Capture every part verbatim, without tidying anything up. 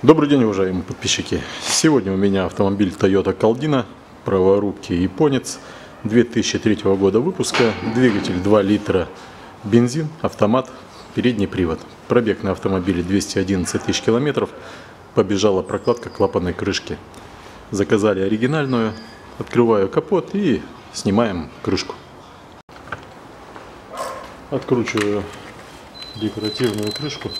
Добрый день, уважаемые подписчики! Сегодня у меня автомобиль Toyota Caldina, праворукий японец, две тысячи третьего года выпуска, двигатель два литра, бензин, автомат, передний привод. Пробег на автомобиле двести одиннадцать тысяч километров, побежала прокладка клапанной крышки. Заказали оригинальную, открываю капот и снимаем крышку. Откручиваю декоративную крышку.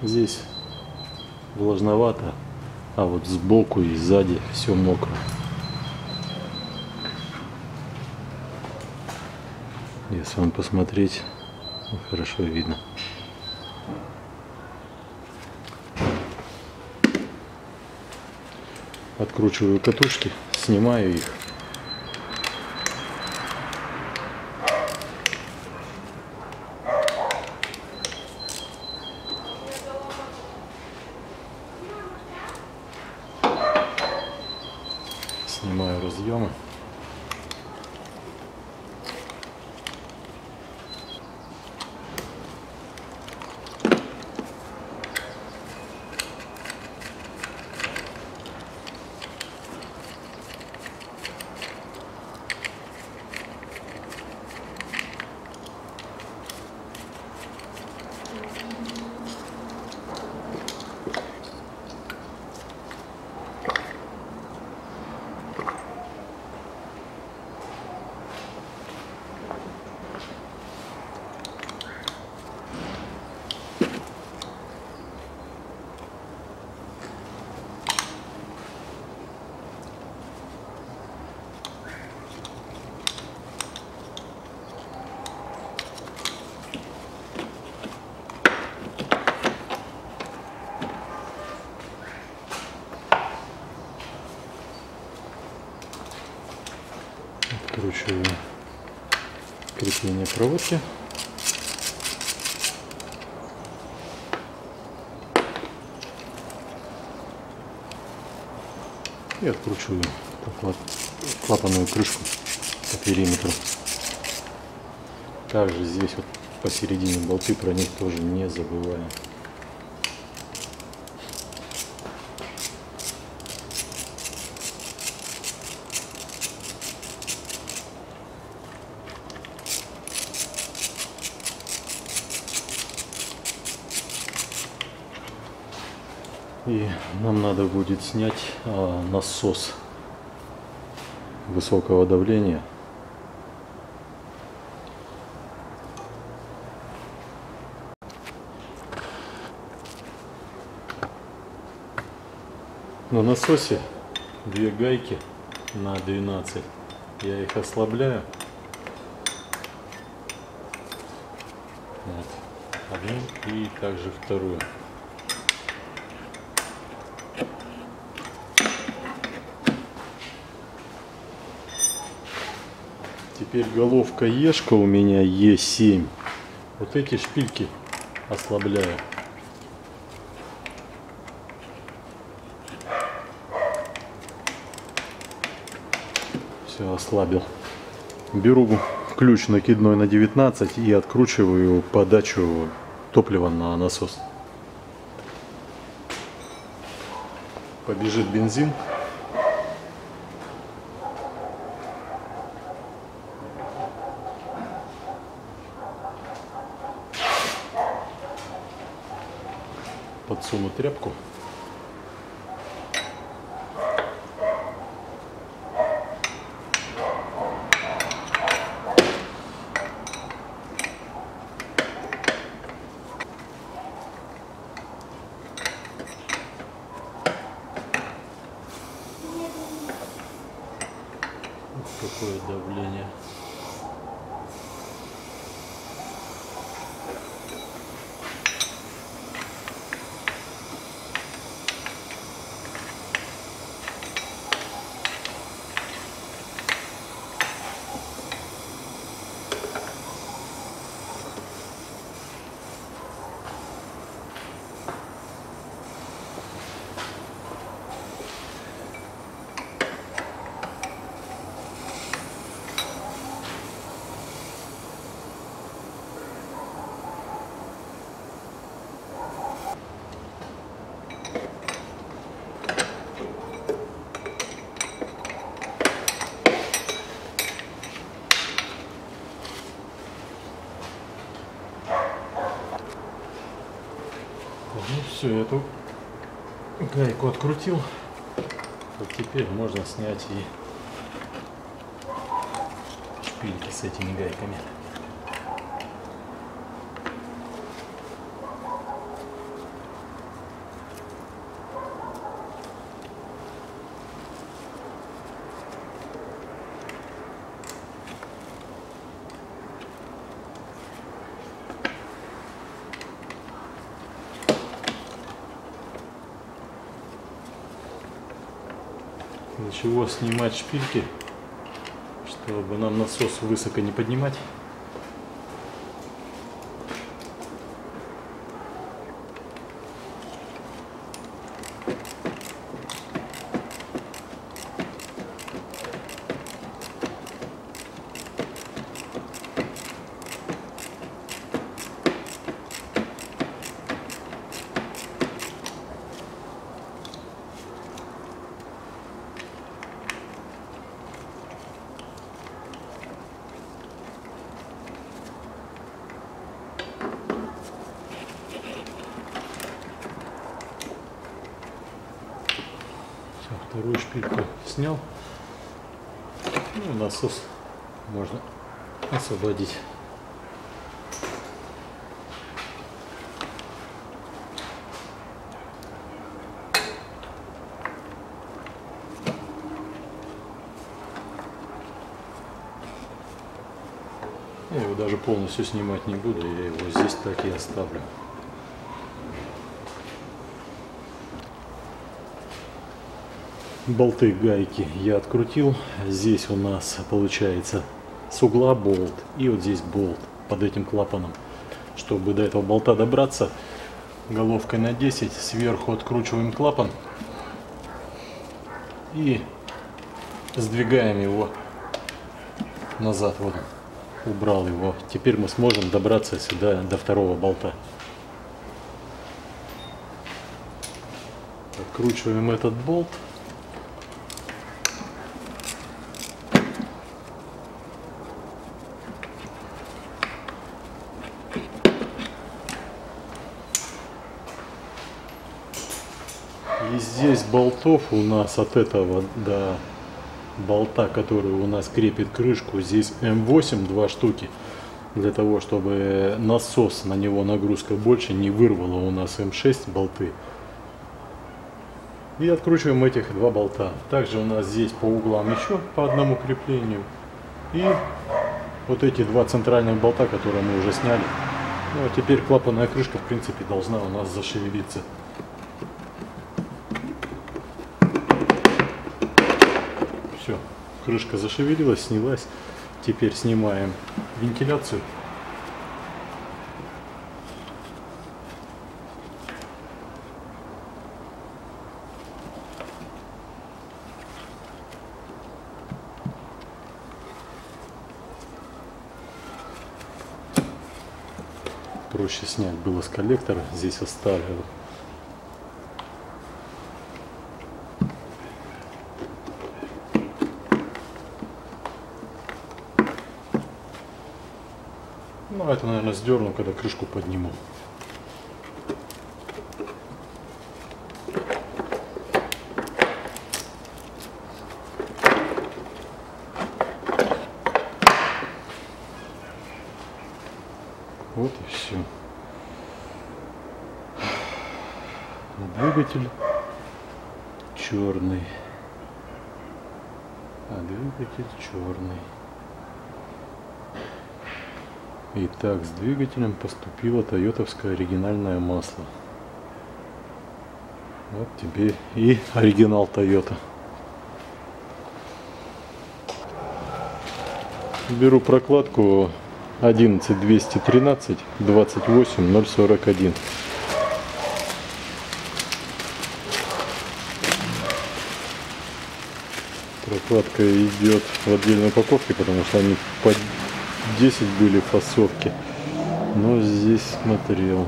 Здесь влажновато, а вот сбоку и сзади все мокро. Если вам посмотреть, хорошо видно. Откручиваю катушки, снимаю их. Снимаю разъемы. Откручиваю крепление проводки. И откручиваю клапанную крышку по периметру. Также здесь вот посередине болты, про них тоже не забываем. И нам надо будет снять а, насос высокого давления. На насосе две гайки на двенадцать. Я их ослабляю. Вот. Одну и также вторую. Теперь головка Ешка у меня Е семь. Вот эти шпильки ослабляю. Все, ослабил. Беру ключ накидной на девятнадцать и откручиваю подачу топлива на насос. Побежит бензин. Подсуну тряпку. Вот какое давление. Ну все, эту гайку открутил. Вот теперь можно снять и шпильки с этими гайками. Для чего снимать шпильки, чтобы нам насос высоко не поднимать. Вторую шпильку снял, ну, насос можно освободить. Я его даже полностью снимать не буду, я его здесь так и оставлю. Болты гайки я открутил. Здесь у нас получается с угла болт и вот здесь болт под этим клапаном. Чтобы до этого болта добраться, головкой на десять сверху откручиваем клапан и сдвигаем его назад. Вот, убрал его. Теперь мы сможем добраться сюда до второго болта. Откручиваем этот болт. И здесь болтов у нас от этого до болта, который у нас крепит крышку, здесь эм восемь, два штуки, для того, чтобы насос, на него нагрузка больше, не вырвало у нас эм шесть болты. И откручиваем этих два болта. Также у нас здесь по углам еще по одному креплению. И вот эти два центральных болта, которые мы уже сняли. Ну а теперь клапанная крышка, в принципе, должна у нас зашевелиться. Крышка зашевелилась, снялась. Теперь снимаем вентиляцию. Проще снять было с коллектора, здесь оставил. Ну, это, наверное, сдерну, когда крышку подниму. Вот и все. Двигатель черный. А двигатель черный. Итак, с двигателем поступило тойотовское оригинальное масло. Вот теперь и оригинал Toyota. Беру прокладку одиннадцать двести тринадцать двадцать восемь ноль сорок один. Прокладка идет в отдельной упаковке, потому что они под десять были фасовки, но здесь смотрел,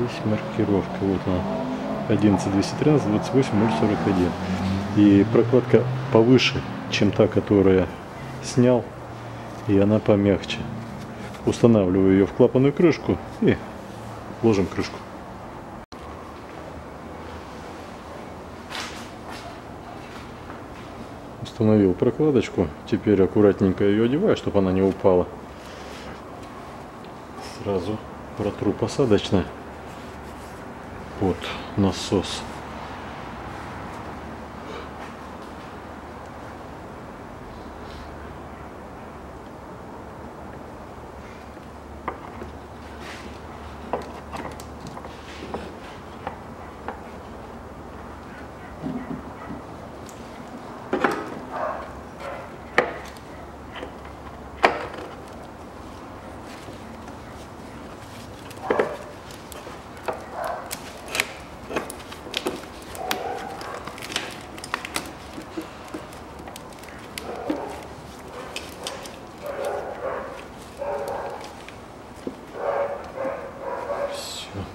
есть маркировка, вот она, одиннадцать двести тринадцать двадцать восемь ноль сорок один, и прокладка повыше, чем та, которую я снял, и она помягче. Устанавливаю ее в клапанную крышку и ложим крышку. Установил прокладочку. Теперь аккуратненько ее одеваю, чтобы она не упала. Сразу протру посадочное под насос.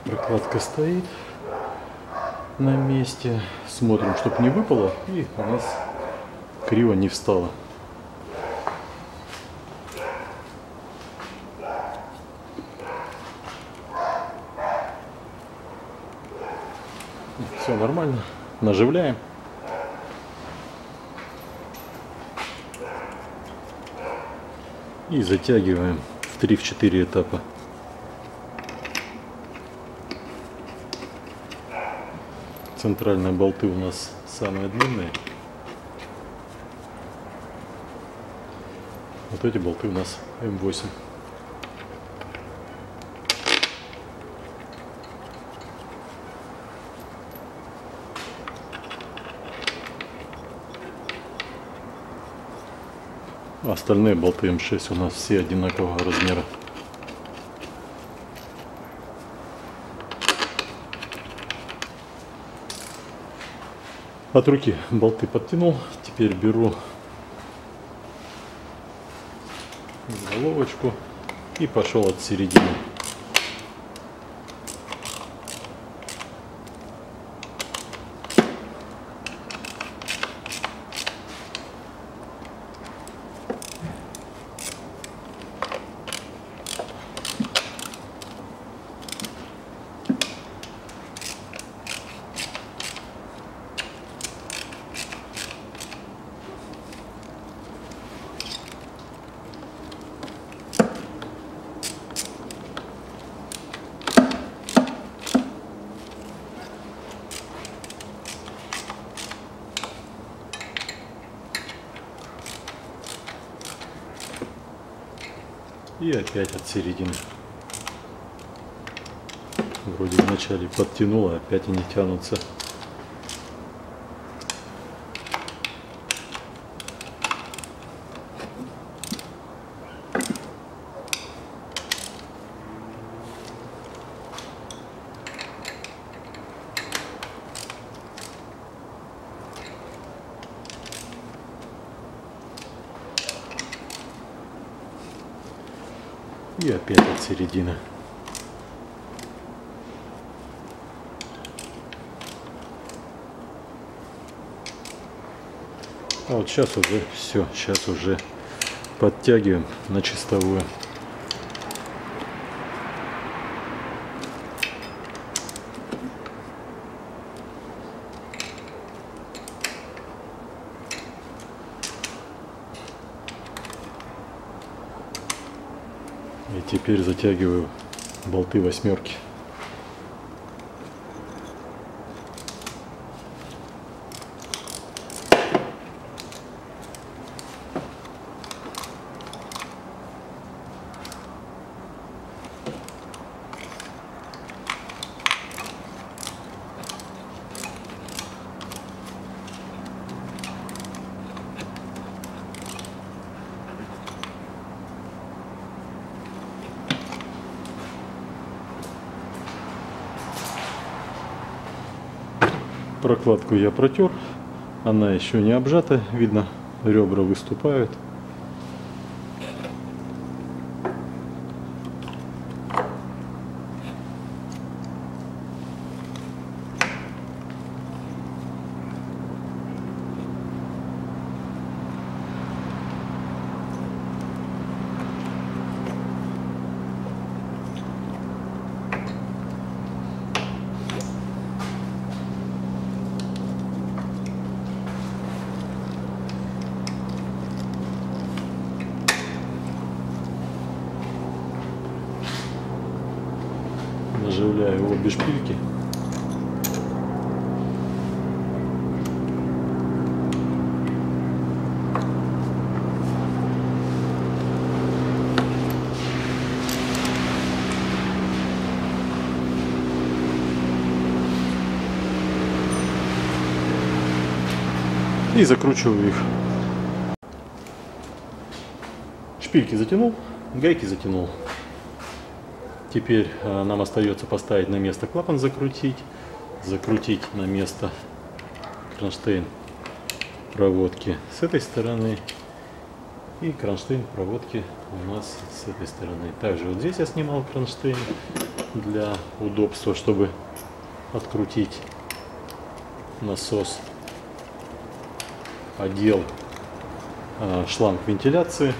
Прокладка стоит на месте. Смотрим, чтобы не выпало и у нас криво не встала. Все нормально. Наживляем. И затягиваем в три-четыре этапа. Центральные болты у нас самые длинные. Вот эти болты у нас эм восемь. Остальные болты эм шесть у нас все одинакового размера. От руки болты подтянул. Теперь беру головочку и пошел от середины. И опять от середины. Вроде вначале подтянуло, опять они тянутся. И опять от середины. А вот сейчас уже все, сейчас уже подтягиваем на чистовую. И теперь затягиваю болты восьмерки. Прокладку я протер, она еще не обжата, видно, ребра выступают. я его без шпильки. И закручиваю их. Шпильки затянул, гайки затянул. Теперь нам остается поставить на место клапан, закрутить, закрутить на место кронштейн проводки с этой стороны и кронштейн проводки у нас с этой стороны. Также вот здесь я снимал кронштейн для удобства, чтобы открутить насос. Одел э, шланг вентиляции.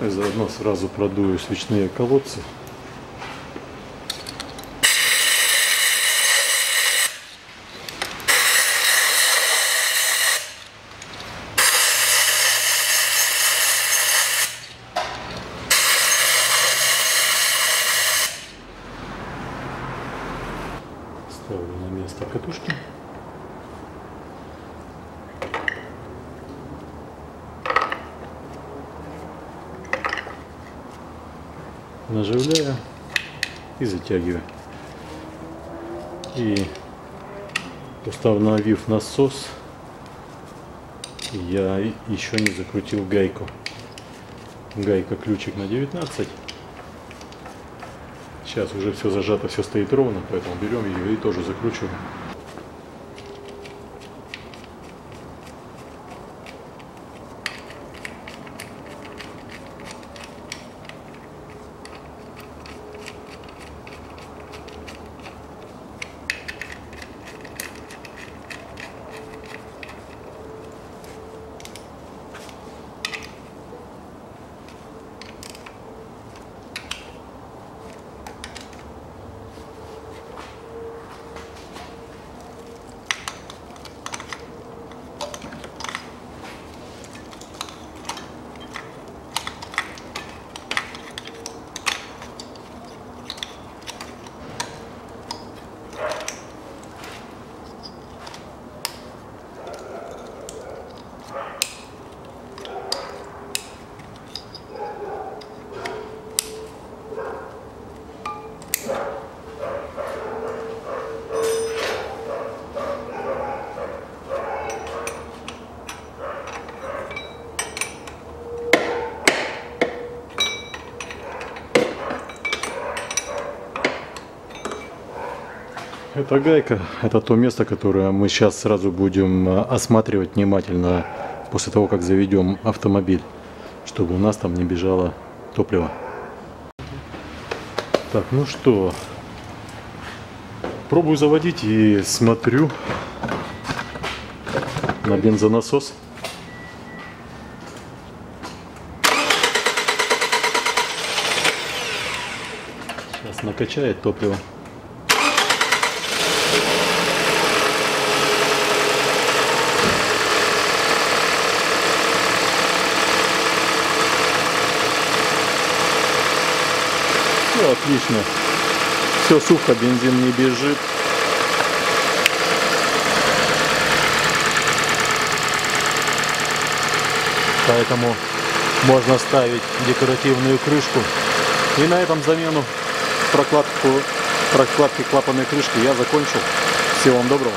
И заодно сразу продую свечные колодцы. Ставлю на место катушки. Наживляю и затягиваю. И установив насос, я еще не закрутил гайку. Гайка ключик на девятнадцать. Сейчас уже все зажато, все стоит ровно, поэтому берем ее и тоже закручиваем. Эта гайка, это то место, которое мы сейчас сразу будем осматривать внимательно после того, как заведем автомобиль, чтобы у нас там не бежало топливо. Так, ну что, пробую заводить и смотрю на бензонасос. Сейчас накачает топливо. Отлично, все сухо, бензин не бежит. Поэтому можно ставить декоративную крышку. И на этом замену прокладку, прокладки клапанной крышки я закончил. Всего вам доброго.